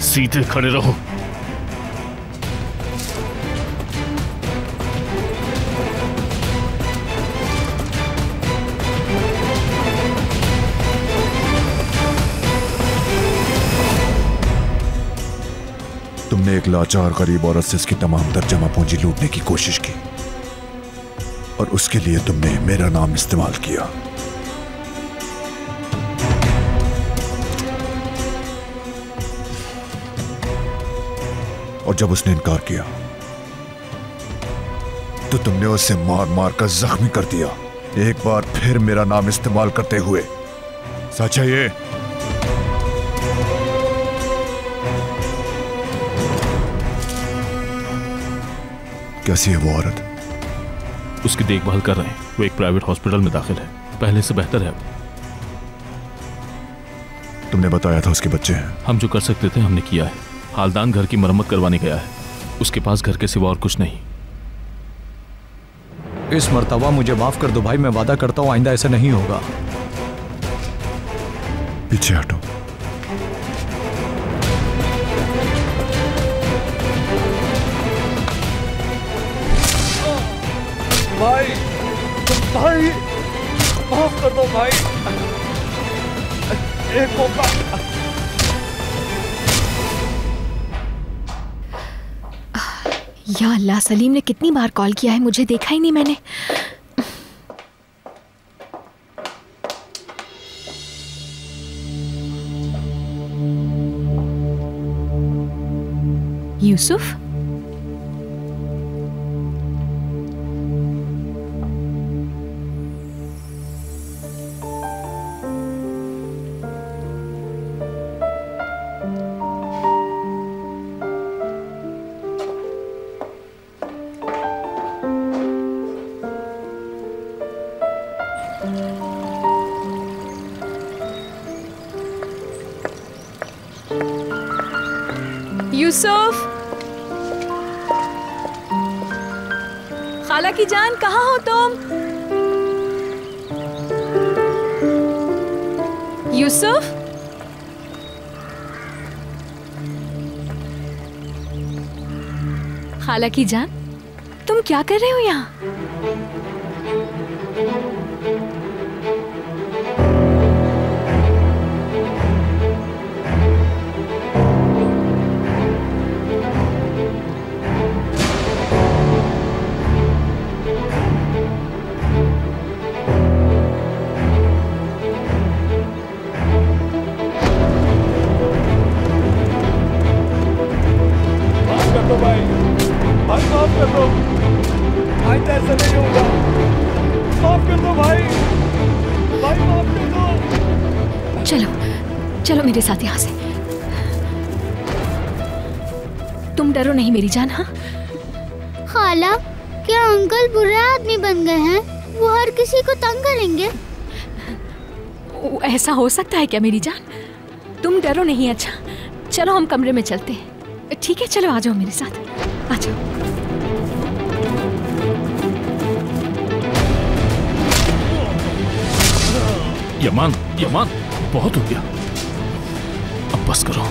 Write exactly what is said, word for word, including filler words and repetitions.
सीधे खड़े रहो। तुमने एक लाचार गरीब औरत से इसकी तमाम दरजमा पूंजी लूटने की कोशिश की और उसके लिए तुमने मेरा नाम इस्तेमाल किया। और जब उसने इनकार किया तो तुमने उसे मार मार कर जख्मी कर दिया, एक बार फिर मेरा नाम इस्तेमाल करते हुए। सच है ये? कैसी है वो औरत? उसकी देखभाल कर रहे हैं, वो एक प्राइवेट हॉस्पिटल में दाखिल है, पहले से बेहतर है। तुमने बताया था उसके बच्चे हैं। हम जो कर सकते थे हमने किया है। हालदान घर की मरम्मत करवाने गया है, उसके पास घर के सिवा और कुछ नहीं। इस मर्तबा मुझे माफ कर दो भाई, मैं वादा करता हूं आइंदा ऐसा नहीं होगा। पीछे हटो। भाई भाई माफ कर दो भाई, एक मौका। या अल्लाह, सलीम ने कितनी बार कॉल किया है, मुझे देखा ही नहीं मैंने। यूसुफ, यूसुफ, खाला की जान कहाँ हो तुम? यूसुफ, खाला की जान, तुम क्या कर रहे हो यहाँ? मेरे साथ यहां से। तुम डरो नहीं मेरी जान। हाँ खाला, क्या अंकल बुरा आदमी बन गए हैं? वो हर किसी को तंग करेंगे। ऐसा हो सकता है क्या मेरी जान? तुम डरो नहीं। अच्छा चलो, हम कमरे में चलते हैं। ठीक है, चलो आ जाओ मेरे साथ, आ जाओ। यमान, यमान बहुत हो गया, बस करो।